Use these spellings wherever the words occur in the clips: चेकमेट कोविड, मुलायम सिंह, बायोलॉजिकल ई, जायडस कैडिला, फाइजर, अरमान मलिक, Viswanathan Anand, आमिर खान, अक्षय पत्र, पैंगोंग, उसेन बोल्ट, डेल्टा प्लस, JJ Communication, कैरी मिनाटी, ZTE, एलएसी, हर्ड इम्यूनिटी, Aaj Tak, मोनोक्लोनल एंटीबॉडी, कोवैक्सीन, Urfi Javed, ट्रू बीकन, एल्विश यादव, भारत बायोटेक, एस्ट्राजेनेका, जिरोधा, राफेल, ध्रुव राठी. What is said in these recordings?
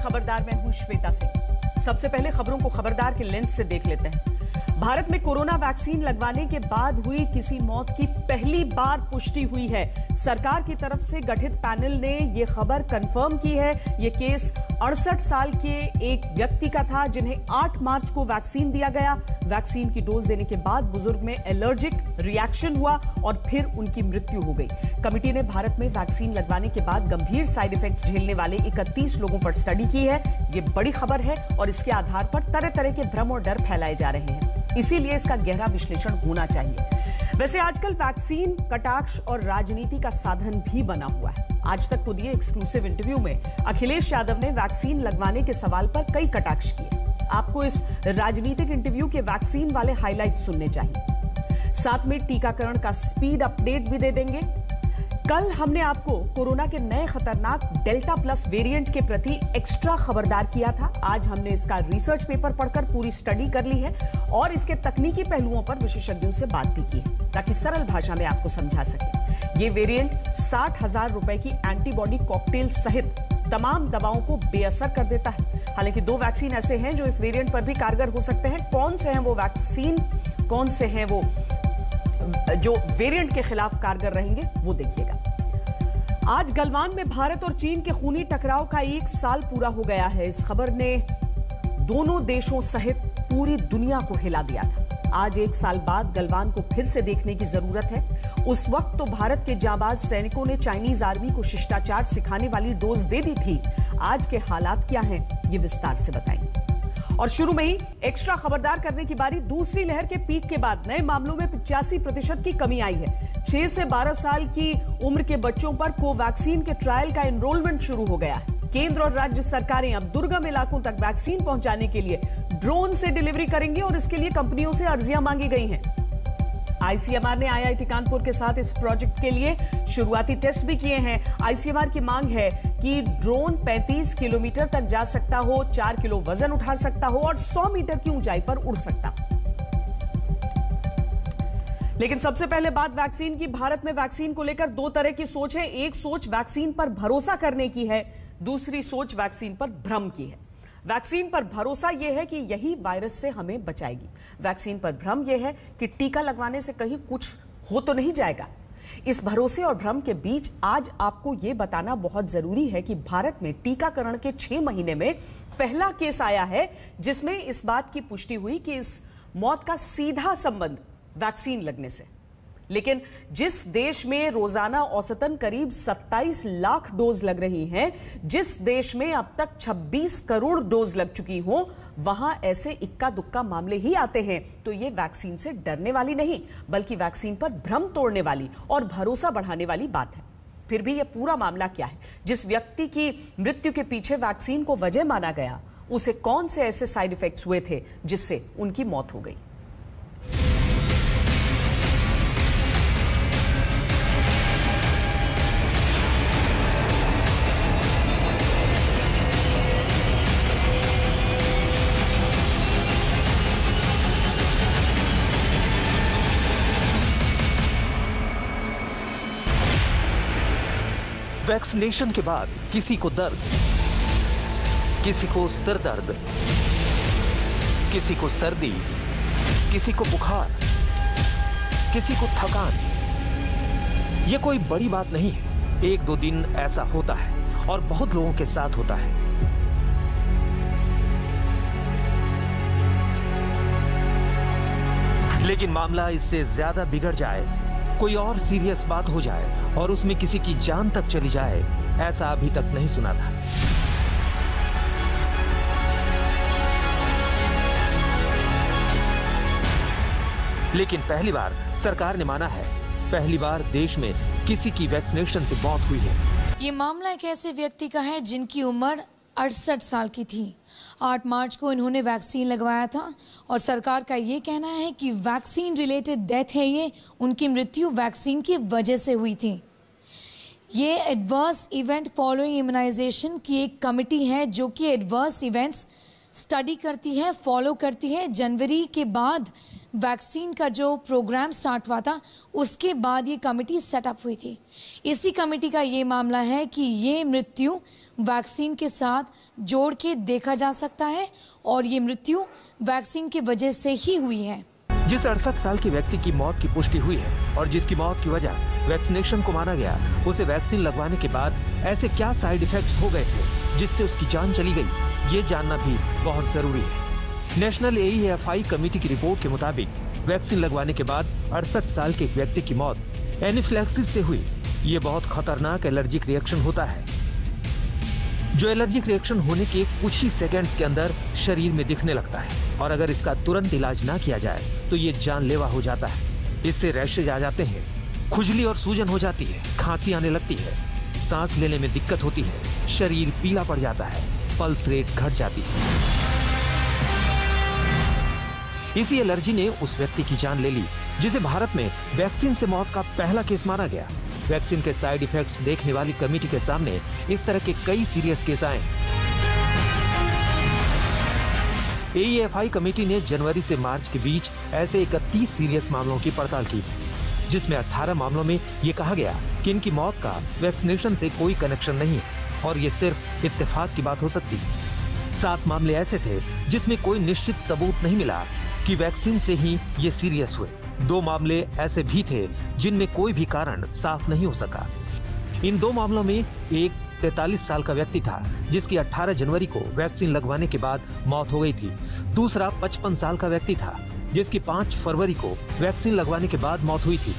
है खबरदार, मैं हूं श्वेता सिंह। सबसे पहले खबरों को खबरदार के लेंस से देख लेते हैं। भारत में कोरोना वैक्सीन लगवाने के बाद हुई किसी मौत की पहली बार पुष्टि हुई है। सरकार की तरफ से गठित पैनल ने यह खबर कंफर्म की है। यह केस 68 साल के एक व्यक्ति का था जिन्हें 8 मार्च को वैक्सीन दिया गया। वैक्सीन की डोज देने के बाद बुजुर्ग में एलर्जिक रिएक्शन हुआ और फिर उनकी मृत्यु हो गई। कमेटी ने भारत में वैक्सीन लगवाने के बाद गंभीर साइड इफेक्ट्स झेलने वाले 31 लोगों पर स्टडी की है। ये बड़ी खबर है और इसके आधार पर तरह तरह के भ्रम और डर फैलाए जा रहे हैं, इसीलिए इसका गहरा विश्लेषण होना चाहिए। वैसे आजकल वैक्सीन कटाक्ष और राजनीति का साधन भी बना हुआ है। आज तक को दिए एक्सक्लूसिव इंटरव्यू में अखिलेश यादव ने वैक्सीन लगवाने के सवाल पर कई कटाक्ष किए। आपको इस राजनीतिक इंटरव्यू के वैक्सीन वाले हाईलाइट सुनने चाहिए। साथ में टीकाकरण का स्पीड अपडेट भी दे देंगे। कल हमने आपको कोरोना के नए खतरनाक डेल्टा प्लस वेरिएंट के प्रति एक्स्ट्रा खबरदार किया था। आज हमने इसका रिसर्च पेपर पढ़कर पूरी स्टडी कर ली है और इसके तकनीकी पहलुओं पर विशेषज्ञों से बात भी की है ताकि सरल भाषा में आपको समझा सके। ये वेरिएंट 60,000 रुपए की एंटीबॉडी कॉकटेल सहित तमाम दवाओं को बेअसर कर देता है। हालांकि 2 वैक्सीन ऐसे हैं जो इस वेरिएंट पर भी कारगर हो सकते हैं। कौन से हैं वो वैक्सीन, कौन से हैं वो जो वेरिएंट के खिलाफ कारगर रहेंगे, वो देखिएगा। आज गलवान में भारत और चीन के खूनी टकराव का 1 साल पूरा हो गया है। इस खबर ने दोनों देशों सहित पूरी दुनिया को हिला दिया था। आज 1 साल बाद गलवान को फिर से देखने की जरूरत है। उस वक्त तो भारत के जांबाज सैनिकों ने चाइनीज आर्मी को शिष्टाचार सिखाने वाली डोज दे दी थी। आज के हालात क्या हैं, ये विस्तार से बताएंगे। और शुरू में ही एक्स्ट्रा खबरदार करने की बारी। दूसरी लहर के पीक के बाद नए मामलों में 85% की कमी आई है। 6 से 12 साल की उम्र के बच्चों पर कोवैक्सीन के ट्रायल का एनरोलमेंट शुरू हो गया है। केंद्र और राज्य सरकारें अब दुर्गम इलाकों तक वैक्सीन पहुंचाने के लिए ड्रोन से डिलीवरी करेंगी और इसके लिए कंपनियों से अर्जियां मांगी गई हैं। आईसीएमआर ने आईआईटी कानपुर के साथ इस प्रोजेक्ट के लिए शुरुआती टेस्ट भी किए हैं। आईसीएमआर की मांग है कि ड्रोन 35 किलोमीटर तक जा सकता हो, 4 किलो वजन उठा सकता हो और 100 मीटर की ऊंचाई पर उड़ सकता हो। लेकिन सबसे पहले बात वैक्सीन की। भारत में वैक्सीन को लेकर 2 तरह की सोच है। एक सोच वैक्सीन पर भरोसा करने की है, दूसरी सोच वैक्सीन पर भ्रम की है। वैक्सीन पर भरोसा यह है कि यही वायरस से हमें बचाएगी। वैक्सीन पर भ्रम यह है कि टीका लगवाने से कहीं कुछ हो तो नहीं जाएगा। इस भरोसे और भ्रम के बीच आज आपको यह बताना बहुत जरूरी है कि भारत में टीकाकरण के 6 महीने में पहला केस आया है जिसमें इस बात की पुष्टि हुई कि इस मौत का सीधा संबंध वैक्सीन लगने से। लेकिन जिस देश में रोजाना औसतन करीब 27 लाख डोज लग रही हैं, जिस देश में अब तक 26 करोड़ डोज लग चुकी हो, वहां ऐसे इक्का दुक्का मामले ही आते हैं। तो ये वैक्सीन से डरने वाली नहीं बल्कि वैक्सीन पर भ्रम तोड़ने वाली और भरोसा बढ़ाने वाली बात है। फिर भी यह पूरा मामला क्या है? जिस व्यक्ति की मृत्यु के पीछे वैक्सीन को वजह माना गया, उसे कौन से ऐसे साइड इफेक्ट्स हुए थे जिससे उनकी मौत हो गई? वैक्सीनेशन के बाद किसी को दर्द, किसी को सर दर्द, किसी को सर्दी, किसी को बुखार, किसी को थकान। ये कोई बड़ी बात नहीं है। 1-2 दिन ऐसा होता है और बहुत लोगों के साथ होता है। लेकिन मामला इससे ज्यादा बिगड़ जाए, कोई और सीरियस बात हो जाए और उसमें किसी की जान तक चली जाए, ऐसा अभी तक नहीं सुना था। लेकिन पहली बार सरकार ने माना है, पहली बार देश में किसी की वैक्सीनेशन से मौत हुई है। ये मामला एक ऐसे व्यक्ति का है जिनकी उम्र 68 साल की थी। 8 मार्च को इन्होंने वैक्सीन लगवाया था और सरकार का ये कहना है कि वैक्सीन रिलेटेड डेथ है ये, उनकी मृत्यु वैक्सीन की वजह से हुई थी। ये एडवर्स इवेंट फॉलोइंग इम्यूनाइजेशन की एक कमिटी है जो कि एडवर्स इवेंट्स स्टडी करती है, फॉलो करती है। जनवरी के बाद वैक्सीन का जो प्रोग्राम स्टार्ट हुआ था उसके बाद ये कमेटी सेटअप हुई थी। इसी कमेटी का ये मामला है कि ये मृत्यु वैक्सीन के साथ जोड़ के देखा जा सकता है और ये मृत्यु वैक्सीन की वजह से ही हुई है। जिस 68 साल के व्यक्ति की मौत की पुष्टि हुई है और जिसकी मौत की वजह वैक्सीनेशन को माना गया, उसे वैक्सीन लगवाने के बाद ऐसे क्या साइड इफेक्ट्स हो गए थे जिससे उसकी जान चली गई, ये जानना भी बहुत जरूरी है। नेशनल एईएफआई कमेटी की रिपोर्ट के मुताबिक वैक्सीन लगवाने के बाद 68 साल के व्यक्ति की मौत एनाफिलेक्सिस से हुई। ये बहुत खतरनाक एलर्जिक रिएक्शन होता है, जो एलर्जिक रिएक्शन होने के कुछ ही सेकेंड्स के अंदर शरीर में दिखने लगता है और अगर इसका तुरंत इलाज ना किया जाए तो ये जानलेवा हो जाता है। इससे रैशेज आ जाते हैं, खुजली और सूजन हो जाती है, खांसी आने लगती है, सांस लेने में दिक्कत होती है, शरीर पीला पड़ जाता है, पल्स रेट घट जाती है। इसी एलर्जी ने उस व्यक्ति की जान ले ली जिसे भारत में वैक्सीन से मौत का पहला केस माना गया। वैक्सीन के साइड इफेक्ट्स देखने वाली कमेटी के सामने इस तरह के कई सीरियस केस आए। एईएफआई कमेटी ने जनवरी से मार्च के बीच ऐसे 31 सीरियस मामलों की पड़ताल की, जिसमें 18 मामलों में ये कहा गया कि इनकी मौत का वैक्सीनेशन से कोई कनेक्शन नहीं है और ये सिर्फ इत्तेफाक की बात हो सकती। 7 मामले ऐसे थे जिसमें कोई निश्चित सबूत नहीं मिला कि वैक्सीन से ही ये सीरियस हुए। 2 मामले ऐसे भी थे जिनमें कोई भी कारण साफ नहीं हो सका। इन 2 मामलों में एक 43 साल का व्यक्ति था जिसकी 18 जनवरी को वैक्सीन लगवाने के बाद मौत हो गई थी। दूसरा 55 साल का व्यक्ति था जिसकी 5 फरवरी को वैक्सीन लगवाने के बाद मौत हुई थी।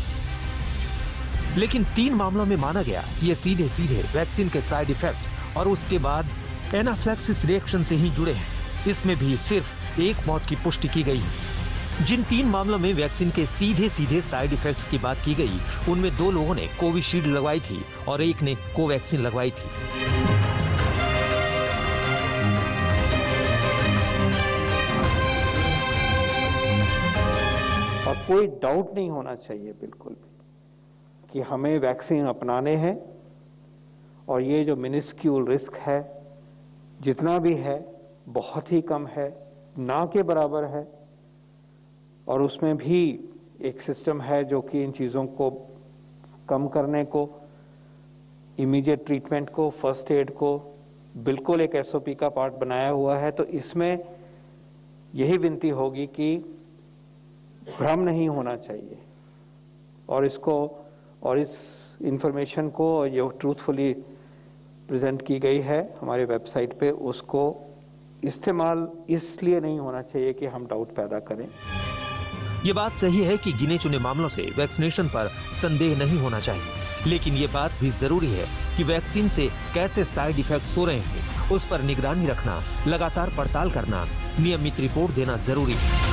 लेकिन 3 मामलों में माना गया कि ये सीधे सीधे वैक्सीन के साइड इफेक्ट्स और उसके बाद एनाफिलेक्सिस रिएक्शन से ही जुड़े हैं। इसमें भी सिर्फ एक मौत की पुष्टि की गई है। जिन 3 मामलों में वैक्सीन के सीधे सीधे साइड इफेक्ट्स की बात की गई, उनमें 2 लोगों ने कोविशील्ड लगवाई थी और एक ने कोवैक्सीन लगवाई थी। और कोई डाउट नहीं होना चाहिए बिल्कुल भी कि हमें वैक्सीन अपनाने हैं और ये जो मिनिस्क्यूल रिस्क है जितना भी है बहुत ही कम है, ना के बराबर है। और उसमें भी एक सिस्टम है जो कि इन चीज़ों को कम करने को, इमीडिएट ट्रीटमेंट को, फर्स्ट एड को बिल्कुल एक एसओपी का पार्ट बनाया हुआ है। तो इसमें यही विनती होगी कि भ्रम नहीं होना चाहिए और इसको और इस इंफॉर्मेशन को जो ट्रूथफुली प्रेजेंट की गई है हमारे वेबसाइट पे, उसको इस्तेमाल इसलिए नहीं होना चाहिए कि हम डाउट पैदा करें। ये बात सही है कि गिने चुने मामलों से वैक्सीनेशन पर संदेह नहीं होना चाहिए, लेकिन ये बात भी जरूरी है कि वैक्सीन से कैसे साइड इफेक्ट्स हो रहे हैं उस पर निगरानी रखना, लगातार पड़ताल करना, नियमित रिपोर्ट देना जरूरी है।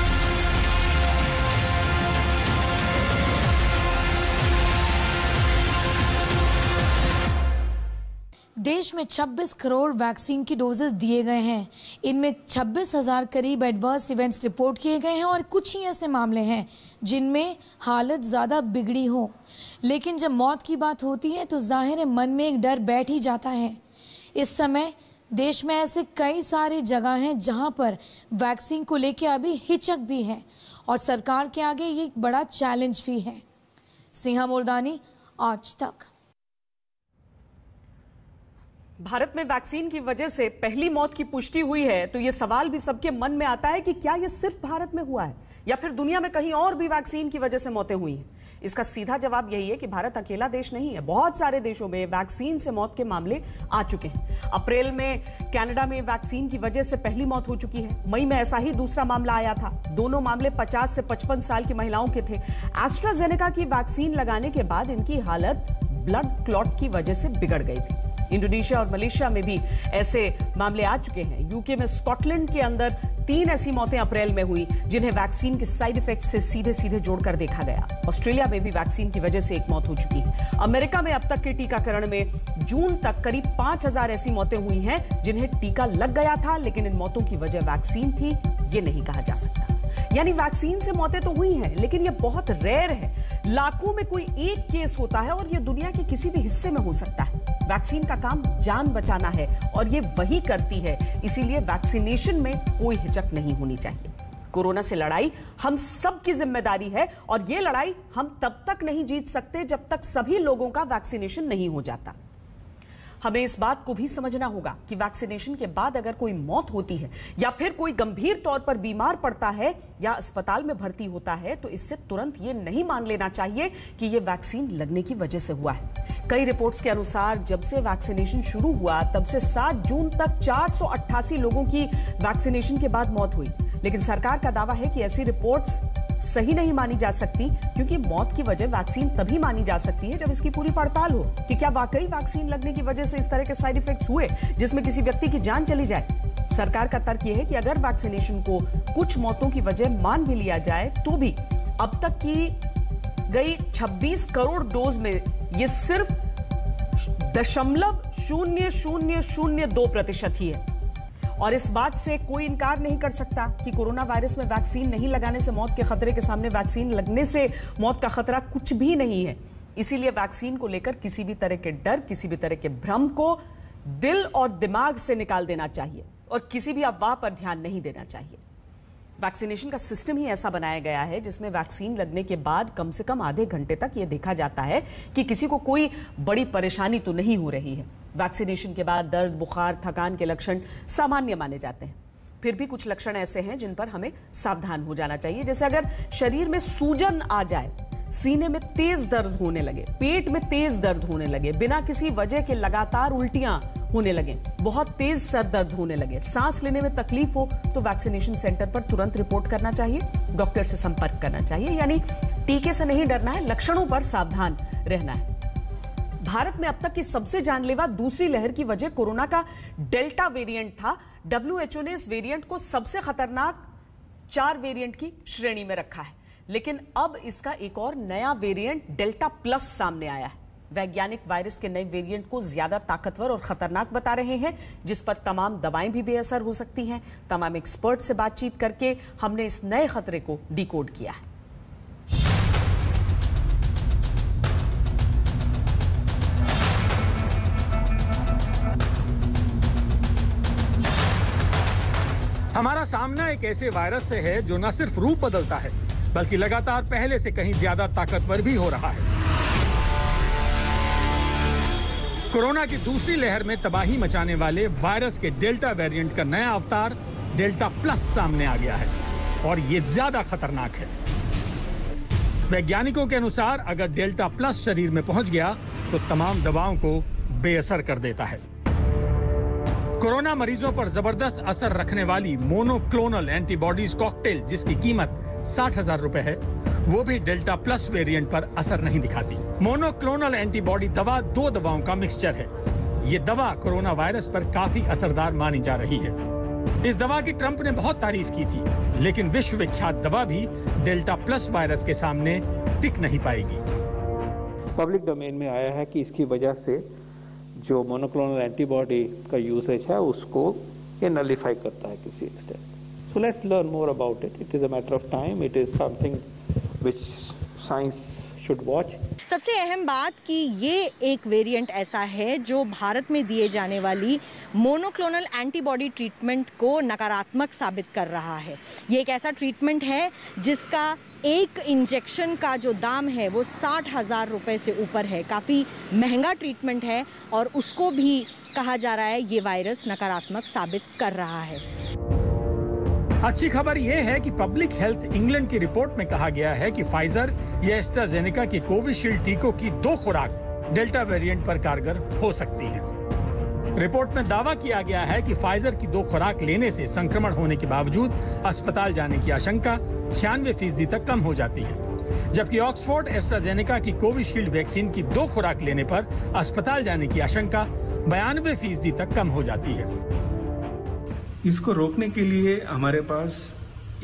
देश में 26 करोड़ वैक्सीन की डोजेस दिए गए हैं। इनमें 26,000 करीब एडवर्स इवेंट्स रिपोर्ट किए गए हैं और कुछ ही ऐसे मामले हैं जिनमें हालत ज़्यादा बिगड़ी हो, लेकिन जब मौत की बात होती है तो जाहिर है मन में एक डर बैठ ही जाता है। इस समय देश में ऐसे कई सारी जगह हैं जहां पर वैक्सीन को लेकर अभी हिचक भी है और सरकार के आगे ये एक बड़ा चैलेंज भी है। सिंहा मोरदानी, आज तक। भारत में वैक्सीन की वजह से पहली मौत की पुष्टि हुई है तो यह सवाल भी सबके मन में आता है कि क्या यह सिर्फ भारत में हुआ है या फिर दुनिया में कहीं और भी वैक्सीन की वजह से मौतें हुई हैं। इसका सीधा जवाब यही है कि भारत अकेला देश नहीं है, बहुत सारे देशों में वैक्सीन से मौत के मामले आ चुके हैं। अप्रैल में कनाडा में वैक्सीन की वजह से पहली मौत हो चुकी है। मई में ऐसा ही दूसरा मामला आया था। दोनों मामले 50 से 55 साल की महिलाओं के थे। एस्ट्राजेनेका की वैक्सीन लगाने के बाद इनकी हालत ब्लड क्लॉट की वजह से बिगड़ गई थी। इंडोनेशिया और मलेशिया में भी ऐसे मामले आ चुके हैं। यूके में स्कॉटलैंड के अंदर 3 ऐसी मौतें अप्रैल में हुई जिन्हें वैक्सीन के साइड इफेक्ट से सीधे सीधे जोड़कर देखा गया। ऑस्ट्रेलिया में भी वैक्सीन की वजह से एक मौत हो चुकी है। अमेरिका में अब तक के टीकाकरण में जून तक करीब 5000 ऐसी मौतें हुई हैं जिन्हें टीका लग गया था लेकिन इन मौतों की वजह वैक्सीन थी, ये नहीं कहा जा सकता। यानी वैक्सीन से मौतें तो हुई हैं लेकिन यह बहुत रेयर है। लाखों में कोई एक केस होता है और यह दुनिया के किसी भी हिस्से में हो सकता है। वैक्सीन का काम जान बचाना है और ये वही करती है, इसीलिए वैक्सीनेशन में कोई हिचक नहीं होनी चाहिए। कोरोना से लड़ाई हम सब की जिम्मेदारी है और ये लड़ाई हम तब तक नहीं जीत सकते जब तक सभी लोगों का वैक्सीनेशन नहीं हो जाता। हमें इस बात को भी समझना होगा कि वैक्सीनेशन के बाद अगर कोई मौत होती है या फिर कोई गंभीर तौर पर बीमार पड़ता है या अस्पताल में भर्ती होता है तो इससे तुरंत ये नहीं मान लेना चाहिए कि ये वैक्सीन लगने की वजह से हुआ है। कई रिपोर्ट्स के अनुसार जब से वैक्सीनेशन शुरू हुआ तब से 7 जून तक 488 लोगों की वैक्सीनेशन के बाद मौत हुई, लेकिन सरकार का दावा है कि ऐसी रिपोर्ट्स सही नहीं मानी जा सकती क्योंकि मौत की वजह वैक्सीन तभी मानी जा सकती है जब इसकी पूरी पड़ताल हो कि क्या वाकई वैक्सीन लगने की वजह से इस तरह के साइड इफेक्ट्स हुए जिसमें किसी व्यक्ति की जान चली जाए। सरकार का तर्क यह है कि अगर वैक्सीनेशन को कुछ मौतों की वजह मान भी लिया जाए तो भी अब तक की गई 26 करोड़ डोज में ये सिर्फ 0.0002% ही है और इस बात से कोई इनकार नहीं कर सकता कि कोरोना वायरस में वैक्सीन नहीं लगाने से मौत के खतरे के सामने वैक्सीन लगने से मौत का खतरा कुछ भी नहीं है। इसीलिए वैक्सीन को लेकर किसी भी तरह के डर, किसी भी तरह के भ्रम को दिल और दिमाग से निकाल देना चाहिए और किसी भी अफवाह पर ध्यान नहीं देना चाहिए। वैक्सीनेशन का सिस्टम ही ऐसा बनाया गया है जिसमें वैक्सीन लगने के बाद कम से कम आधे घंटे तक ये देखा जाता है कि किसी को कोई बड़ी परेशानी तो नहीं हो रही है। वैक्सीनेशन के बाद दर्द, बुखार, थकान के लक्षण सामान्य माने जाते हैं, फिर भी कुछ लक्षण ऐसे हैं जिन पर हमें सावधान हो जाना चाहिए। जैसे अगर शरीर में सूजन आ जाए, सीने में तेज दर्द होने लगे, पेट में तेज दर्द होने लगे, बिना किसी वजह के लगातार उल्टियां होने लगे, बहुत तेज सर दर्द होने लगे, सांस लेने में तकलीफ हो तो वैक्सीनेशन सेंटर पर तुरंत रिपोर्ट करना चाहिए, डॉक्टर से संपर्क करना चाहिए। यानी टीके से नहीं डरना है, लक्षणों पर सावधान रहना है। भारत में अब तक की सबसे जानलेवा दूसरी लहर की वजह कोरोना का डेल्टा वेरिएंट था। WHO ने इस वेरिएंट को सबसे खतरनाक 4 वेरिएंट की श्रेणी में रखा है, लेकिन अब इसका एक और नया वेरिएंट डेल्टा प्लस सामने आया है। वैज्ञानिक वायरस के नए वेरिएंट को ज्यादा ताकतवर और खतरनाक बता रहे हैं, जिस पर तमाम दवाएं भी बेअसर हो सकती हैं। तमाम एक्सपर्ट से बातचीत करके हमने इस नए खतरे को डिकोड किया है। हमारा सामना एक ऐसे वायरस से है जो न सिर्फ रूप बदलता है बल्कि लगातार पहले से कहीं ज्यादा ताकतवर भी हो रहा है। कोरोना की दूसरी लहर में तबाही मचाने वाले वायरस के डेल्टा वेरिएंट का नया अवतार डेल्टा प्लस सामने आ गया है और ये ज्यादा खतरनाक है। वैज्ञानिकों के अनुसार अगर डेल्टा प्लस शरीर में पहुंच गया तो तमाम दवाओं को बेअसर कर देता है। कोरोना मरीजों पर जबरदस्त असर रखने वाली मोनोक्लोनल एंटीबॉडीज कॉकटेल, जिसकी कीमत 60,000 रुपए है, वो भी डेल्टा प्लस वेरिएंट पर असर नहीं दिखाती। मोनोक्लोनल एंटीबॉडी दवा 2 दवाओं का मिक्सचर है। ये दवा कोरोना वायरस पर काफी असरदार मानी जा रही है। इस दवा की ट्रंप ने बहुत तारीफ की थी, लेकिन विश्वविख्यात दवा भी डेल्टा प्लस वायरस के सामने टिक नहीं पाएगी। पब्लिक डोमेन में आया है कि इसकी वजह से जो मोनोक्लोनल एंटीबॉडी का यूसेज है उसको ये नलिफाई करता है किसी extent. So let's learn more about it. It is a matter of time. It is something which science should watch. सबसे अहम बात कि ये एक वेरिएंट ऐसा है जो भारत में दिए जाने वाली मोनोक्लोनल एंटीबॉडी ट्रीटमेंट को नकारात्मक साबित कर रहा है। ये एक ऐसा ट्रीटमेंट है जिसका एक इंजेक्शन का जो दाम है वो 60,000 रुपए से ऊपर है। काफ़ी महंगा ट्रीटमेंट है और उसको भी कहा जा रहा है ये वायरस नकारात्मक साबित कर रहा है। अच्छी खबर यह है कि पब्लिक हेल्थ इंग्लैंड की रिपोर्ट में कहा गया है कि फाइजर या एस्ट्राजेनेका की कोविशील्ड टीकों की 2 खुराक डेल्टा वेरिएंट पर कारगर हो सकती हैं। रिपोर्ट में दावा किया गया है कि फाइजर की 2 खुराक लेने से संक्रमण होने के बावजूद अस्पताल जाने की आशंका 96% तक कम हो जाती है, जबकि ऑक्सफोर्ड एस्ट्राजेनेका की कोविशील्ड वैक्सीन की 2 खुराक लेने पर अस्पताल जाने की आशंका 92% तक कम हो जाती है। इसको रोकने के लिए हमारे पास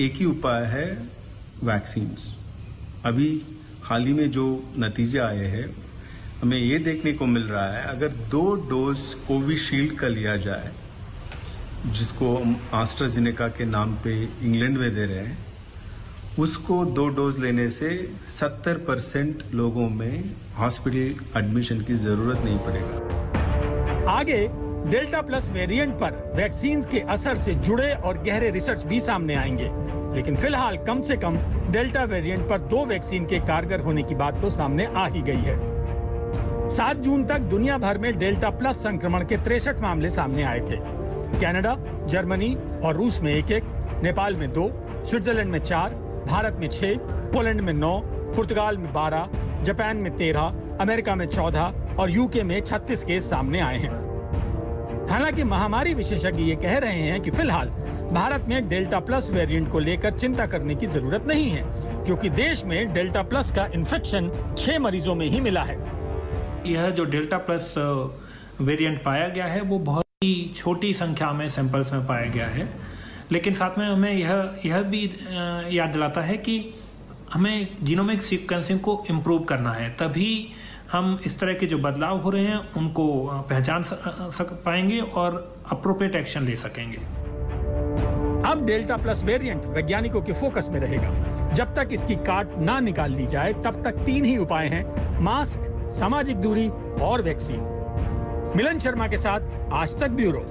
एक ही उपाय है, वैक्सीन्स। अभी हाल ही में जो नतीजे आए हैं हमें ये देखने को मिल रहा है अगर 2 डोज कोविशील्ड का लिया जाए, जिसको हम एस्ट्राजेनेका के नाम पे इंग्लैंड में दे रहे हैं, उसको 2 डोज लेने से 70% लोगों में हॉस्पिटल एडमिशन की जरूरत नहीं पड़ेगा। आगे डेल्टा प्लस वेरिएंट पर वैक्सीन के असर से जुड़े और गहरे रिसर्च भी सामने आएंगे, लेकिन फिलहाल कम से कम डेल्टा वेरिएंट पर 2 वैक्सीन के कारगर होने की बात तो सामने आ ही गई है। 7 जून तक दुनिया भर में डेल्टा प्लस संक्रमण के 63 मामले सामने आए थे। कनाडा, जर्मनी और रूस में 1-1, नेपाल में 2, स्विट्जरलैंड में 4, भारत में 6, पोलैंड में 9, पुर्तगाल में 12, जापान में 13, अमेरिका में 14 और यूके में 36 केस सामने आए हैं। हालांकि महामारी विशेषज्ञ ये कह रहे हैं कि फिलहाल भारत में डेल्टा प्लस वेरिएंट को लेकर चिंता करने की जरूरत नहीं है, क्योंकि देश में डेल्टा प्लस का इन्फेक्शन 6 मरीजों में ही मिला है। यह जो डेल्टा प्लस वेरिएंट पाया गया है वो बहुत ही छोटी संख्या में सैंपल्स में पाया गया है, लेकिन साथ में हमें यह भी याद दिलाता है कि हमें जीनोमिक सीक्वेंसिंग को इम्प्रूव करना है, तभी हम इस तरह के जो बदलाव हो रहे हैं उनको पहचान पाएंगे और अप्रोप्रिएट एक्शन ले सकेंगे। अब डेल्टा प्लस वेरिएंट वैज्ञानिकों के फोकस में रहेगा। जब तक इसकी काट ना निकाल ली जाए तब तक 3 ही उपाय हैं: मास्क, सामाजिक दूरी और वैक्सीन। मिलन शर्मा के साथ आज तक ब्यूरो।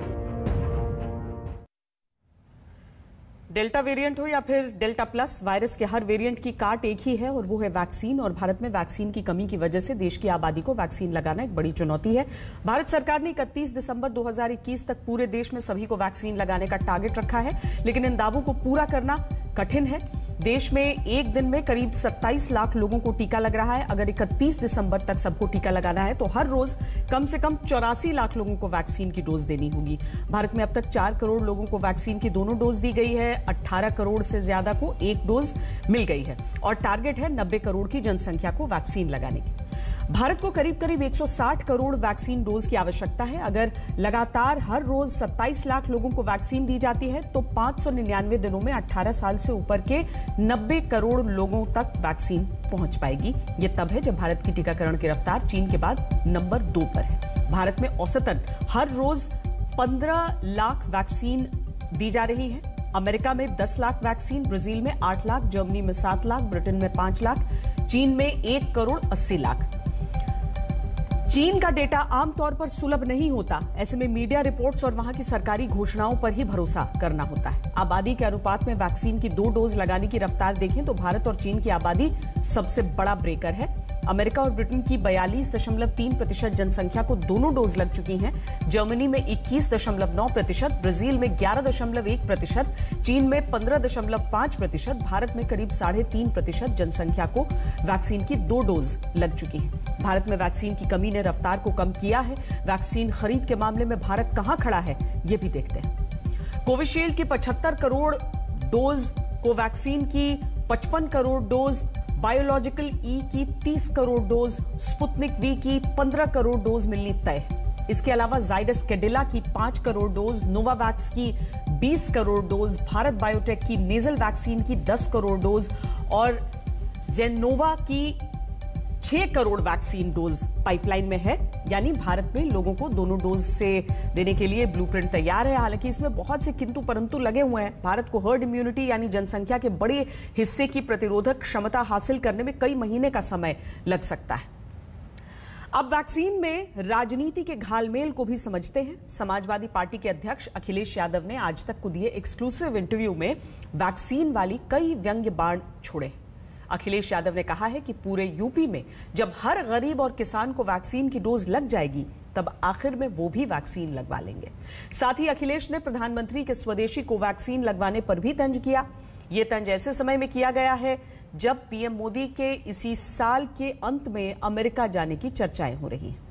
डेल्टा वेरिएंट हो या फिर डेल्टा प्लस, वायरस के हर वेरिएंट की काट एक ही है और वो है वैक्सीन। और भारत में वैक्सीन की कमी की वजह से देश की आबादी को वैक्सीन लगाना एक बड़ी चुनौती है। भारत सरकार ने 31 दिसंबर 2021 तक पूरे देश में सभी को वैक्सीन लगाने का टारगेट रखा है, लेकिन इन दावों को पूरा करना कठिन है। देश में एक दिन में करीब 27 लाख लोगों को टीका लग रहा है। अगर 31 दिसंबर तक सबको टीका लगाना है तो हर रोज कम से कम 84 लाख लोगों को वैक्सीन की डोज देनी होगी। भारत में अब तक 4 करोड़ लोगों को वैक्सीन की दोनों डोज दी गई है। 18 करोड़ से ज्यादा को एक डोज मिल गई है और टारगेट है 90 करोड़ की जनसंख्या को वैक्सीन लगाने की। भारत को करीब करीब 160 करोड़ वैक्सीन डोज की आवश्यकता है। अगर लगातार हर रोज 27 लाख लोगों को वैक्सीन दी जाती है तो 599 दिनों में 18 साल से ऊपर के 90 करोड़ लोगों तक वैक्सीन पहुंच पाएगी। ये तब है जब भारत की टीकाकरण की रफ्तार चीन के बाद नंबर 2 पर है। भारत में औसतन हर रोज 15 लाख वैक्सीन दी जा रही है। अमेरिका में 10 लाख वैक्सीन, ब्राजील में 8 लाख, जर्मनी में 7 लाख, ब्रिटेन में 5 लाख, चीन में 1 करोड़ 80 लाख। चीन का डेटा आमतौर पर सुलभ नहीं होता, ऐसे में मीडिया रिपोर्ट्स और वहां की सरकारी घोषणाओं पर ही भरोसा करना होता है। आबादी के अनुपात में वैक्सीन की 2 डोज लगाने की रफ्तार देखें तो भारत और चीन की आबादी सबसे बड़ा ब्रेकर है। अमेरिका और ब्रिटेन की 42.3% जनसंख्या को दोनों डोज लग चुकी हैं, जर्मनी में 21.9%, ब्राजील में 11.1%, चीन में 15.5%, भारत में करीब 3.5% जनसंख्या को वैक्सीन की 2 डोज लग चुकी है। भारत में वैक्सीन की कमी ने रफ्तार को कम किया है। वैक्सीन खरीद के मामले में भारत कहाँ खड़ा है ये भी देखते हैं। कोविशील्ड की 75 करोड़ डोज, कोवैक्सीन की 55 करोड़ डोज, बायोलॉजिकल ई की 30 करोड़ डोज, स्पुतनिक वी की 15 करोड़ डोज मिलनी तय है। इसके अलावा जायडस कैडिला की 5 करोड़ डोज, नोवावैक्स की 20 करोड़ डोज, भारत बायोटेक की नेजल वैक्सीन की 10 करोड़ डोज और जेनोवा की 6 करोड़ वैक्सीन डोज पाइपलाइन में है। यानी भारत में लोगों को दोनों डोज से देने के लिए ब्लूप्रिंट तैयार है। हालांकि इसमें बहुत से किंतु परंतु लगे हुए हैं। भारत को हर्ड इम्यूनिटी यानी जनसंख्या के बड़े हिस्से की प्रतिरोधक क्षमता हासिल करने में कई महीने का समय लग सकता है। अब वैक्सीन में राजनीति के घालमेल को भी समझते हैं। समाजवादी पार्टी के अध्यक्ष अखिलेश यादव ने आज तक को दिए एक्सक्लूसिव इंटरव्यू में वैक्सीन वाली कई व्यंग्य बाण छोड़े। अखिलेश यादव ने कहा है कि पूरे यूपी में जब हर गरीब और किसान को वैक्सीन की डोज लग जाएगी तब आखिर में वो भी वैक्सीन लगवा लेंगे। साथ ही अखिलेश ने प्रधानमंत्री के स्वदेशी को वैक्सीन लगवाने पर भी तंज किया। ये तंज ऐसे समय में किया गया है जब पीएम मोदी के इसी साल के अंत में अमेरिका जाने की चर्चाएं हो रही हैं।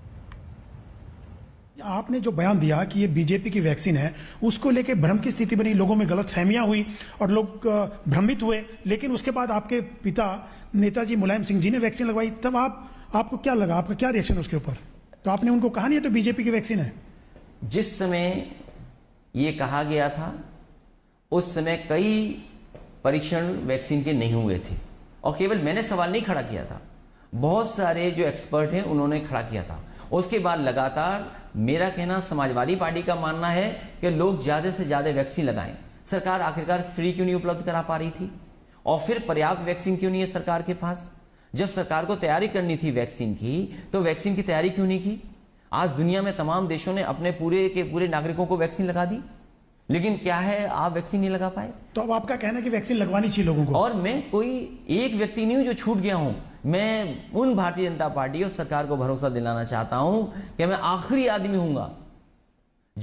आपने जो बयान दिया कि ये बीजेपी की वैक्सीन है, उसको लेके भ्रम की स्थिति बनी, लोगों में गलत फहमियां हुई और लोग भ्रमित हुए। लेकिन उसके बाद आपके पिता नेताजी मुलायम सिंह जी ने वैक्सीन लगवाई, तब आपको क्या लगा, आपका क्या रिएक्शन उसके ऊपर? तो आपने उनको कहा नहीं है तो बीजेपी की वैक्सीन है। जिस समय ये कहा गया था उस समय कई परीक्षण वैक्सीन के नहीं हुए थे और केवल मैंने सवाल नहीं खड़ा किया था, बहुत सारे जो एक्सपर्ट हैं उन्होंने खड़ा किया था। उसके बाद लगातार मेरा कहना, समाजवादी पार्टी का मानना है कि लोग ज्यादा से ज्यादा वैक्सीन लगाएं। सरकार आखिरकार फ्री क्यों नहीं उपलब्ध करा पा रही थी और फिर पर्याप्त वैक्सीन क्यों नहीं है सरकार के पास? जब सरकार को तैयारी करनी थी वैक्सीन की तो वैक्सीन की तैयारी क्यों नहीं की? आज दुनिया में तमाम देशों ने अपने पूरे के पूरे नागरिकों को वैक्सीन लगा दी, लेकिन क्या है, आप वैक्सीन नहीं लगा पाए। तो अब आपका कहना है कि वैक्सीन लगवानी चाहिए लोगों को। और मैं कोई एक व्यक्ति नहीं हूँ जो छूट गया हूँ, मैं उन भारतीय जनता पार्टी और सरकार को भरोसा दिलाना चाहता हूं कि मैं आखिरी आदमी हूंगा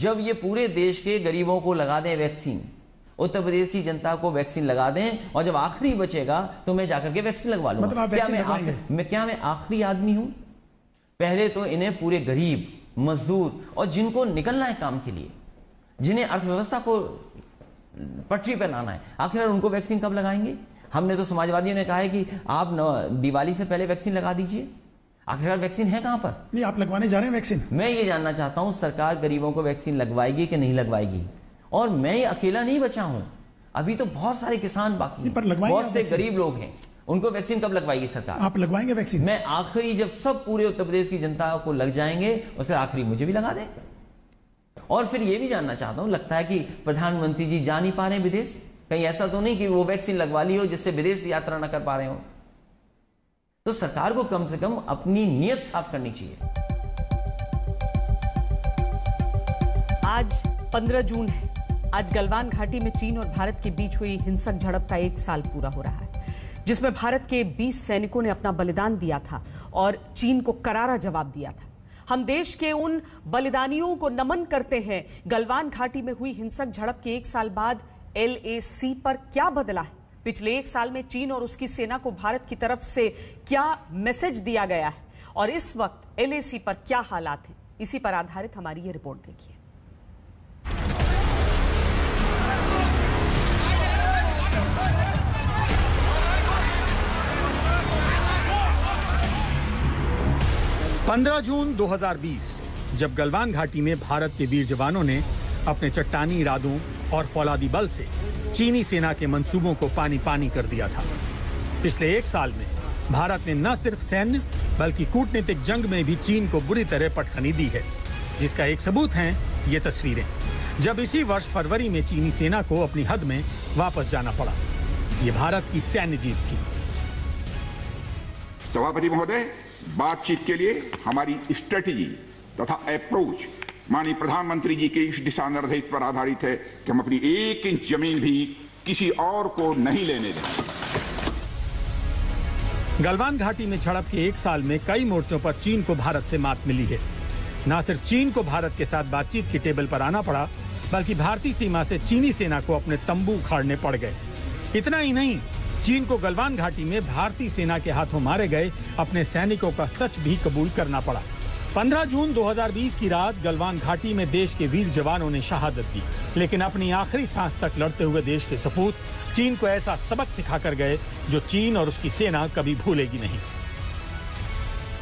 जब ये पूरे देश के गरीबों को लगा दें वैक्सीन, उत्तर प्रदेश की जनता को वैक्सीन लगा दें, और जब आखिरी बचेगा तो मैं जाकर के वैक्सीन लगवा लूंगा। मतलब क्या मैं आखिरी आदमी हूं? पहले तो इन्हें पूरे गरीब, मजदूर और जिनको निकलना है काम के लिए, जिन्हें अर्थव्यवस्था को पटरी पर लाना है, आखिर उनको वैक्सीन कब लगाएंगे? हमने तो समाजवादियों ने कहा है कि आप दिवाली से पहले वैक्सीन लगा दीजिए, आखिरकार वैक्सीन है कहां पर? नहीं, आप लगवाने जा रहे हैं वैक्सीन। मैं ये जानना चाहता हूं सरकार गरीबों को वैक्सीन लगवाएगी कि नहीं लगवाएगी। और मैं ये अकेला नहीं बचा हूं, अभी तो बहुत सारे किसान बाकी, बहुत से गरीब लोग हैं, उनको वैक्सीन कब लगवाएगी सरकार? आप लगवाएंगे वैक्सीन? मैं आखिरी, जब सब पूरे उत्तर प्रदेश की जनता को लग जाएंगे उसके आखिरी मुझे भी लगा दे। और फिर ये भी जानना चाहता हूं, लगता है कि प्रधानमंत्री जी जा नहीं पा रहे विदेश, कहीं ऐसा तो नहीं कि वो वैक्सीन लगवा ली हो जिससे विदेश यात्रा ना कर पा रहे हो। तो सरकार को कम से कम अपनी नीयत साफ करनी चाहिए। आज 15 जून है। आज गलवान घाटी में चीन और भारत के बीच हुई हिंसक झड़प का 1 साल पूरा हो रहा है, जिसमें भारत के 20 सैनिकों ने अपना बलिदान दिया था और चीन को करारा जवाब दिया था। हम देश के उन बलिदानियों को नमन करते हैं। गलवान घाटी में हुई हिंसक झड़प के 1 साल बाद एलएसी पर क्या बदला है? पिछले 1 साल में चीन और उसकी सेना को भारत की तरफ से क्या मैसेज दिया गया है, और इस वक्त एलएसी पर क्या हालात है, इसी पर आधारित हमारी ये रिपोर्ट देखिए। जून 15, 2020 जब गलवान घाटी में भारत के वीर जवानों ने अपने चट्टानी इरादों और फौलादी बल से चीनी सेना के मंसूबों को पानी पानी कर दिया था। पिछले 1 साल में भारत ने न सिर्फ सैन्य बल्कि कूटनीतिक जंग में भी चीन को बुरी तरह पटखनी दी है, जिसका एक सबूत हैं ये तस्वीरें, जब इसी वर्ष फरवरी में चीनी सेना को अपनी हद में वापस जाना पड़ा। ये भारत की सैन्य जीत थी। सभापति महोदय, बातचीत के लिए हमारी स्ट्रेटेजी तथा अप्रोच माननीय प्रधानमंत्री जी के इस दिशा निर्देश पर आधारित है कि हम अपनी 1 इंच जमीन भी किसी और को नहीं लेने दें। गलवान घाटी में झड़प के 1 साल में कई मोर्चों पर चीन को भारत से मात मिली है। न सिर्फ चीन को भारत के साथ बातचीत की टेबल पर आना पड़ा, बल्कि भारतीय सीमा से चीनी सेना को अपने तंबू उखाड़ने पड़ गए। इतना ही नहीं, चीन को गलवान घाटी में भारतीय सेना के हाथों मारे गए अपने सैनिकों का सच भी कबूल करना पड़ा। 15 जून 2020 की रात गलवान घाटी में देश के वीर जवानों ने शहादत दी, लेकिन अपनी आखिरी सांस तक लड़ते हुए देश के सपूत चीन को ऐसा सबक सिखा कर गए जो चीन और उसकी सेना कभी भूलेगी नहीं।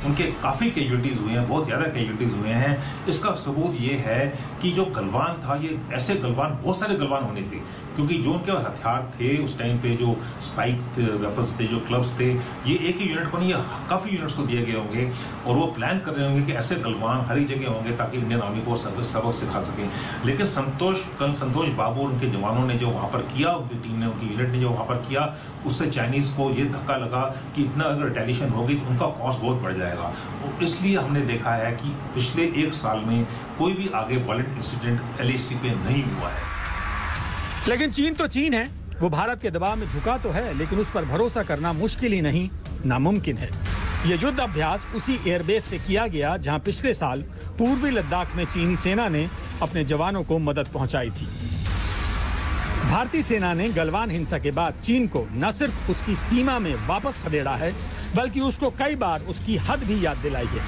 उनके काफ़ी कैजुअलिटीज़ हुए हैं, बहुत ज़्यादा कैजुअलिटीज़ हुए हैं। इसका सबूत ये है कि जो गलवान था, ये ऐसे गलवान, बहुत सारे गलवान होने थे, क्योंकि जो उनके हथियार थे उस टाइम पे, जो स्पाइक वेपन्स थे, जो क्लब्स थे, ये एक ही यूनिट को नहीं, काफ़ी यूनिट्स को दिए गए होंगे, और वो प्लान कर रहे होंगे कि ऐसे गलवान हर एक जगह होंगे ताकि इंडियन आर्मी को सबक सिखा सकें। लेकिन संतोष बाबू उनके जवानों ने जो वहाँ पर किया, उनकी टीम ने, उनकी यूनिट ने जो वहाँ पर किया, उससे चाइनीज़ को ये धक्का लगा कि इतना अगर रिटेलिएशन होगी तो उनका कॉस्ट बहुत बढ़ जाएगा। और इसलिए हमने देखा है कि पिछले 1 साल में कोई भी आगे वायलेंट इंसिडेंट एलएसी पे नहीं हुआ है। लेकिन चीन तो चीन है, वो भारत के दबाव में झुका तो है, लेकिन उस पर भरोसा करना मुश्किल ही नहीं, नामुमकिन है। ये युद्ध अभ्यास उसी एयरबेस से किया गया जहां पिछले साल पूर्वी लद्दाख में चीनी सेना ने अपने जवानों को मदद पहुंचाई थी। भारतीय सेना ने गलवान हिंसा के बाद चीन को न सिर्फ उसकी सीमा में वापस खदेड़ा है, बल्कि उसको कई बार उसकी हद भी याद दिलाई है।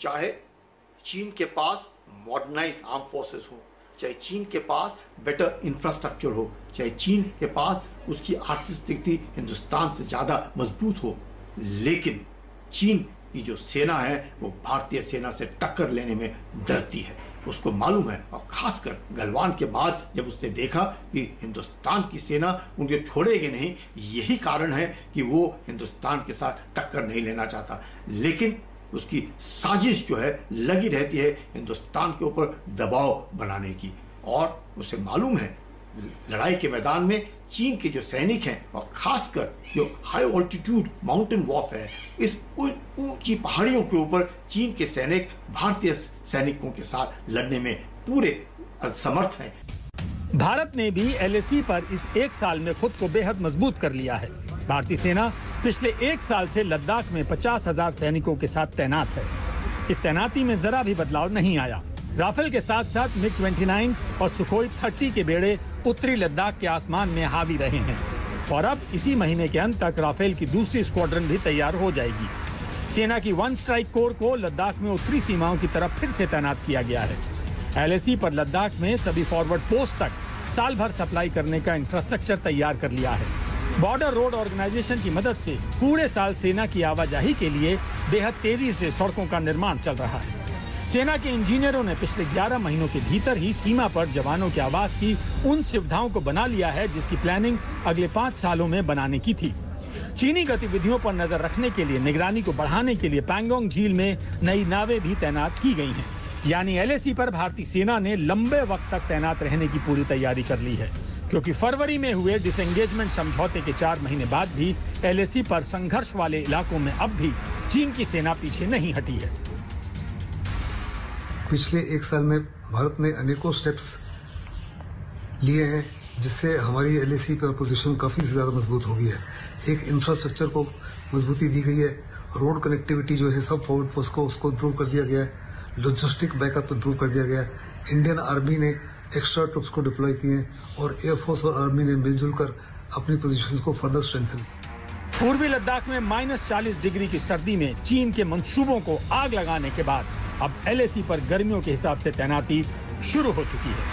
चाहे चीन के पास मॉडर्नाइज्ड आर्म फोर्सेस हो, चाहे चीन के पास बेटर इंफ्रास्ट्रक्चर हो, चाहे चीन के पास उसकी आर्थिक स्थिति हिंदुस्तान से ज्यादा मजबूत हो, लेकिन चीन की जो सेना है वो भारतीय सेना से टक्कर लेने में डरती है, उसको मालूम है। और खासकर गलवान के बाद जब उसने देखा कि हिंदुस्तान की सेना उनके छोड़ेगी नहीं, यही कारण है कि वो हिंदुस्तान के साथ टक्कर नहीं लेना चाहता। लेकिन उसकी साजिश जो है लगी रहती है हिंदुस्तान के ऊपर दबाव बनाने की, और उसे मालूम है लड़ाई के मैदान में चीन के जो सैनिक हैं और खासकर जो हाई ऑल्टीट्यूड माउंटेन वॉरफेयर है, इस ऊंची पहाड़ियों के ऊपर चीन के सैनिक भारतीय सैनिकों के साथ लड़ने में पूरे समर्थ हैं। भारत ने भी एलएसी पर इस एक साल में खुद को बेहद मजबूत कर लिया है। भारतीय सेना पिछले एक साल से लद्दाख में 50,000 सैनिकों के साथ तैनात है। इस तैनाती में जरा भी बदलाव नहीं आया। राफेल के साथ साथ मिग 29 और सुखोई 30 के बेड़े उत्तरी लद्दाख के आसमान में हावी रहे हैं और अब इसी महीने के अंत तक राफेल की दूसरी स्क्वाड्रन भी तैयार हो जाएगी। सेना की वन स्ट्राइक कोर को लद्दाख में उत्तरी सीमाओं की तरफ फिर से तैनात किया गया है। एलएसी पर लद्दाख में सभी फॉरवर्ड पोस्ट तक साल भर सप्लाई करने का इंफ्रास्ट्रक्चर तैयार कर लिया है। बॉर्डर रोड ऑर्गेनाइजेशन की मदद से पूरे साल सेना की आवाजाही के लिए बेहद तेजी से सड़कों का निर्माण चल रहा है। सेना के इंजीनियरों ने पिछले 11 महीनों के भीतर ही सीमा पर जवानों के आवास की उन सुविधाओं को बना लिया है जिसकी प्लानिंग अगले 5 सालों में बनाने की थी। चीनी गतिविधियों पर नजर रखने के लिए निगरानी को बढ़ाने के लिए पैंगोंग झील में नई नावें भी तैनात की गई हैं। यानी एलएसी पर भारतीय सेना ने लंबे वक्त तक तैनात रहने की पूरी तैयारी कर ली है, क्योंकि फरवरी में हुए डिसएंगेजमेंट समझौते के 4 महीने बाद भी एलएसी पर संघर्ष वाले इलाकों में अब भी चीन की सेना पीछे नहीं हटी है। पिछले एक साल में भारत ने अनेकों स्टेप्स लिए हैं जिससे हमारी एलएसी पर पोजीशन काफ़ी ज़्यादा मजबूत हो गई है। एक इंफ्रास्ट्रक्चर को मजबूती दी गई है, रोड कनेक्टिविटी जो है सब फॉरवर्ड पोस्ट को उसको इम्प्रूव कर दिया गया है, लॉजिस्टिक बैकअप इम्प्रूव कर दिया गया। इंडियन आर्मी ने एक्स्ट्रा ट्रुप्स को डिप्लॉय किए हैं और एयरफोर्स और आर्मी ने मिलजुल कर अपनी पोजीशंस को फर्दर स्ट्रेंथन की। पूर्वी लद्दाख में -40 डिग्री की सर्दी में चीन के मंसूबों को आग लगाने के बाद अब एलएसी पर गर्मियों के हिसाब से तैनाती शुरू हो चुकी है।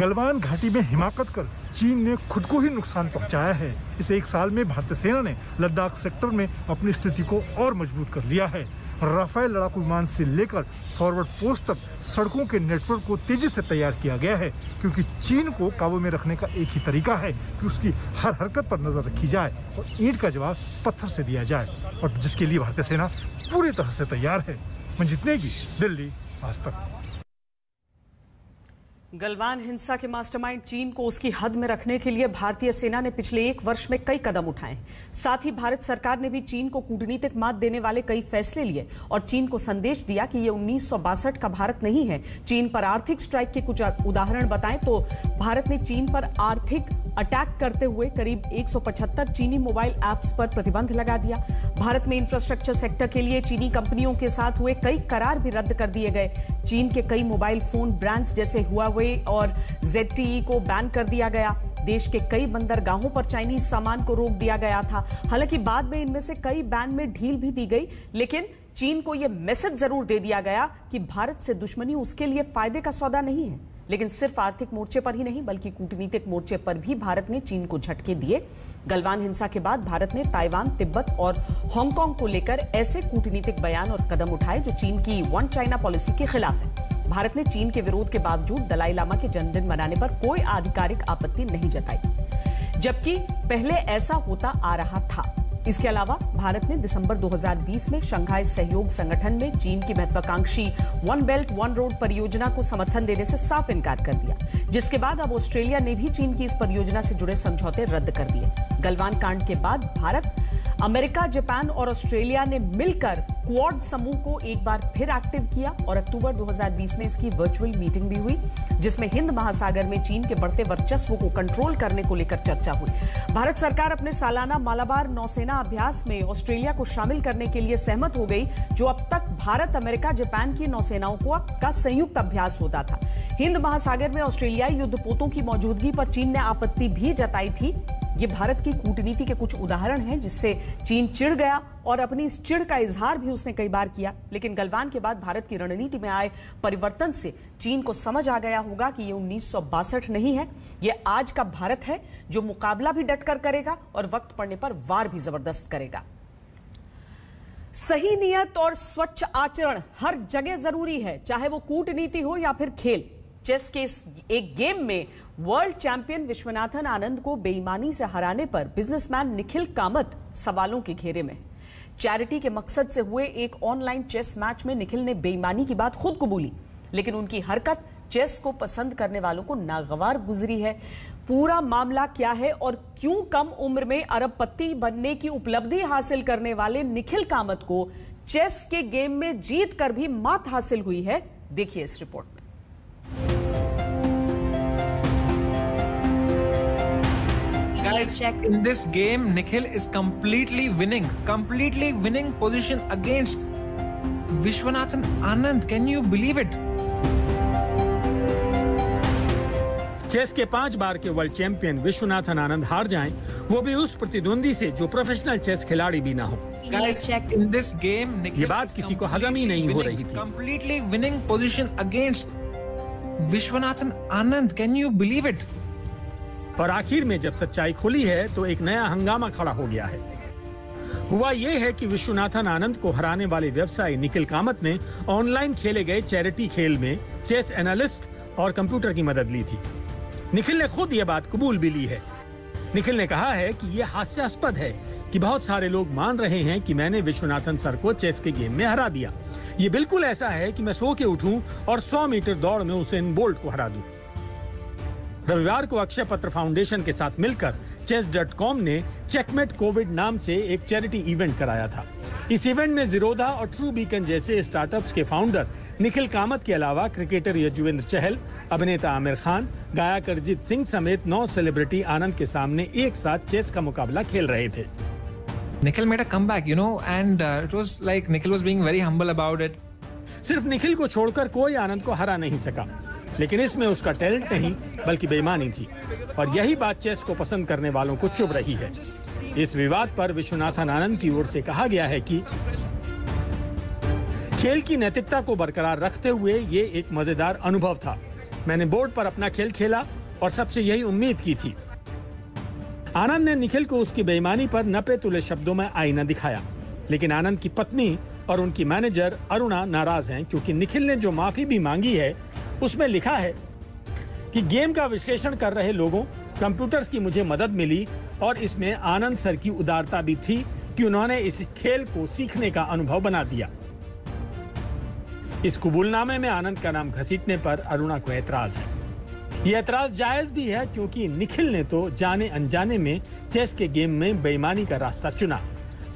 गलवान घाटी में हिमाकत कर चीन ने खुद को ही नुकसान पहुंचाया है। इस एक साल में भारतीय सेना ने लद्दाख सेक्टर में अपनी स्थिति को और मजबूत कर लिया है। राफेल लड़ाकू विमान से लेकर फॉरवर्ड पोस्ट तक सड़कों के नेटवर्क को तेजी से तैयार किया गया है, क्योंकि चीन को काबू में रखने का एक ही तरीका है कि उसकी हर हरकत पर नजर रखी जाए और ईंट का जवाब पत्थर से दिया जाए, और जिसके लिए भारतीय सेना पूरी तरह से तैयार है। जितने की दिल्ली, आज तक। गलवान हिंसा के मास्टरमाइंड चीन को उसकी हद में रखने के लिए भारतीय सेना ने पिछले 1 वर्ष में कई कदम उठाए। साथ ही भारत सरकार ने भी चीन को कूटनीतिक मात देने वाले कई फैसले लिए और चीन को संदेश दिया कि ये 1962 का भारत नहीं है। चीन पर आर्थिक स्ट्राइक के कुछ उदाहरण बताएं तो भारत ने चीन पर आर्थिक अटैक करते हुए करीब 175 चीनी मोबाइल ऐप्स पर प्रतिबंध लगा दिया। भारत में इंफ्रास्ट्रक्चर सेक्टर के लिए चीनी कंपनियों के साथ हुए कई करार भी रद्द कर दिए गए। चीन के कई मोबाइल फोन ब्रांड्स जैसे हुआवे और ZTE को बैन कर दिया गया। देश के कई बंदरगाहों पर चाइनीज सामान को रोक दिया गया था। हालांकि बाद में इनमें से कई बैन में ढील भी दी गई, लेकिन चीन को यह मैसेज जरूर दे दिया गया कि भारत से दुश्मनी उसके लिए फायदे का सौदा नहीं है। लेकिन सिर्फ आर्थिक मोर्चे पर ही नहीं बल्कि कूटनीतिक मोर्चे पर भी भारत ने चीन को झटके दिए। गलवान हिंसा के बाद भारत ने ताइवान, तिब्बत और हांगकांग को लेकर ऐसे कूटनीतिक बयान और कदम उठाए जो चीन की वन चाइना पॉलिसी के खिलाफ है। भारत ने चीन के विरोध के बावजूद दलाई लामा के जन्मदिन मनाने पर कोई आधिकारिक आपत्ति नहीं जताई, जबकि पहले ऐसा होता आ रहा था। इसके अलावा भारत ने दिसंबर 2020 में शंघाई सहयोग संगठन में चीन की महत्वाकांक्षी वन बेल्ट वन रोड परियोजना को समर्थन देने से साफ इनकार कर दिया, जिसके बाद अब ऑस्ट्रेलिया ने भी चीन की इस परियोजना से जुड़े समझौते रद्द कर दिए। गलवान कांड के बाद भारत, अमेरिका, जापान और ऑस्ट्रेलिया ने मिलकर क्वाड समूह को एक बार फिर एक्टिव किया और अक्टूबर 2020 में इसकी वर्चुअल मीटिंग भी हुई, जिसमें हिंद महासागर में चीन के बढ़ते वर्चस्व को कंट्रोल करने को लेकर चर्चा हुई। भारत सरकार अपने सालाना मालाबार नौसेना अभ्यास में ऑस्ट्रेलिया को शामिल करने के लिए सहमत हो गई, जो अब तक भारत, अमेरिका, जापान की नौसेनाओं का संयुक्त अभ्यास होता था। हिंद महासागर में ऑस्ट्रेलियाई युद्धपोतों की मौजूदगी पर चीन ने आपत्ति भी जताई थी। ये भारत की कूटनीति के कुछ उदाहरण हैं जिससे चीन चिढ़ गया और अपनी इस चिढ़ का इजहार भी उसने कई बार किया। लेकिन गलवान के बाद भारत की रणनीति में आए परिवर्तन से चीन को समझ आ गया होगा कि ये 1962 नहीं है, ये आज का भारत है जो मुकाबला भी डटकर करेगा और वक्त पड़ने पर वार भी जबरदस्त करेगा। सही नियत और स्वच्छ आचरण हर जगह जरूरी है, चाहे वो कूटनीति हो या फिर खेल। चेस के एक गेम में वर्ल्ड चैंपियन विश्वनाथन आनंद को बेईमानी से हराने पर बिजनेसमैन निखिल कामत सवालों के घेरे में। चैरिटी के मकसद से हुए एक ऑनलाइन चेस मैच में निखिल ने बेईमानी की बात खुद कबूली, लेकिन उनकी हरकत चेस को पसंद करने वालों को नागवार गुजरी है। पूरा मामला क्या है और क्यों कम उम्र में अरबपति बनने की उपलब्धि हासिल करने वाले निखिल कामत को चेस के गेम में जीत कर भी मात हासिल हुई है, देखिए इस रिपोर्ट में। Guys, in this game, Nikhil is completely winning position against Viswanathan Anand. Can you believe it? Chess के 5 बार के वर्ल्ड चैंपियन विश्वनाथन आनंद हार जाएं, वो भी उस प्रतिद्वंदी से जो प्रोफेशनल चेस खिलाड़ी भी ना हो। In this game, ये बात किसी को हजम ही नहीं हो रही थी। Completely winning position against Viswanathan Anand. Can you believe it? और आखिर में जब सच्चाई खुली है तो एक नया हंगामा खड़ा हो गया है। हुआ यह है कि विश्वनाथन आनंद को हराने वाले व्यवसायी निखिल कामत ने ऑनलाइन खेले गए चैरिटी खेल में चेस एनालिस्ट और कंप्यूटर की मदद ली थी। निखिल ने खुद ये बात कबूल भी ली है। निखिल ने कहा है कि यह हास्यास्पद है कि बहुत सारे लोग मान रहे हैं कि मैंने विश्वनाथन सर को चेस के गेम में हरा दिया। ये बिल्कुल ऐसा है कि मैं सो के उठूं और 100 मीटर दौड़ में उसेन बोल्ट को हरा दूं। रविवार को अक्षय पत्र फाउंडेशन के साथ मिलकर chess.com ने चेकमेट कोविड नाम से एक चैरिटी इवेंट कराया था। इस इवेंट में जिरोधा और ट्रू बीकन जैसे स्टार्टअप्स के फाउंडर निखिल कामत के अलावा क्रिकेटर यजुवेंद्र चहल, अभिनेता आमिर खान, गायक अरिजीत सिंह समेत 9 सेलिब्रिटी आनंद के सामने एक साथ चेस का मुकाबला खेल रहे थे। Nikhil made a comeback, you know, and it was like Nikhil was being very humble about it. सिर्फ निखिल को छोड़कर कोई आनंद को हरा नहीं सका, लेकिन इसमें उसका टैलेंट नहीं बल्कि बेईमानी थी, और यही बात चेस को पसंद करने वालों को चुभ रही है। इस विवाद पर विश्वनाथन आनंद की ओर से कहा गया है कि खेल की नैतिकता को बरकरार रखते हुए ये एक मजेदार अनुभव था। मैंने बोर्ड पर अपना खेल खेला और सबसे यही उम्मीद की थी। आनंद ने निखिल को उसकी बेईमानी पर नपे तुले शब्दों में आईना दिखाया, लेकिन आनंद की पत्नी और उनकी मैनेजर अरुणा नाराज हैं क्योंकि निखिल ने जो माफी भी मांगी है उसमें लिखा है कि गेम का विश्लेषण कर रहे लोगों, कंप्यूटर्स की मुझे मदद मिली और इसमें आनंद सर की उदारता भी थी कि उन्होंने इस खेल को सीखने का अनुभव बना दिया। इस कबूलनामे में आनंद का नाम घसीटने पर अरुणा को ऐतराज है। यह ऐतराज जायज भी है क्योंकि निखिल ने तो जाने अनजाने में चेस के गेम में बेईमानी का रास्ता चुना,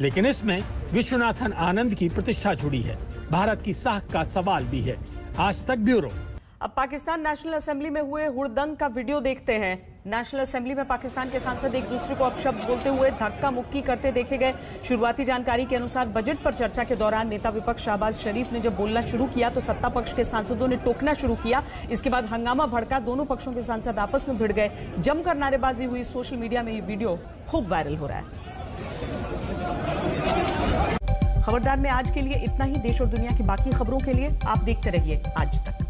लेकिन इसमें विश्वनाथन आनंद की प्रतिष्ठा जुड़ी है। भारत की साख का सवाल भी है। आज तक ब्यूरो। अब पाकिस्तान नेशनल असेंबली में हुए हुड़दंग का वीडियो देखते हैं। नेशनल असेंबली में पाकिस्तान के सांसद एक दूसरे को अपशब्द बोलते हुए धक्का मुक्की करते देखे गए। शुरुआती जानकारी के अनुसार बजट पर चर्चा के दौरान नेता विपक्ष शहबाज शरीफ ने जब बोलना शुरू किया तो सत्ता पक्ष के सांसदों ने टोकना शुरू किया। इसके बाद हंगामा भड़का, दोनों पक्षों के सांसद आपस में भिड़ गए, जमकर नारेबाजी हुई। सोशल मीडिया में ये वीडियो खूब वायरल हो रहा है। खबरदार में आज के लिए इतना ही। देश और दुनिया की बाकी खबरों के लिए आप देखते रहिए आज तक।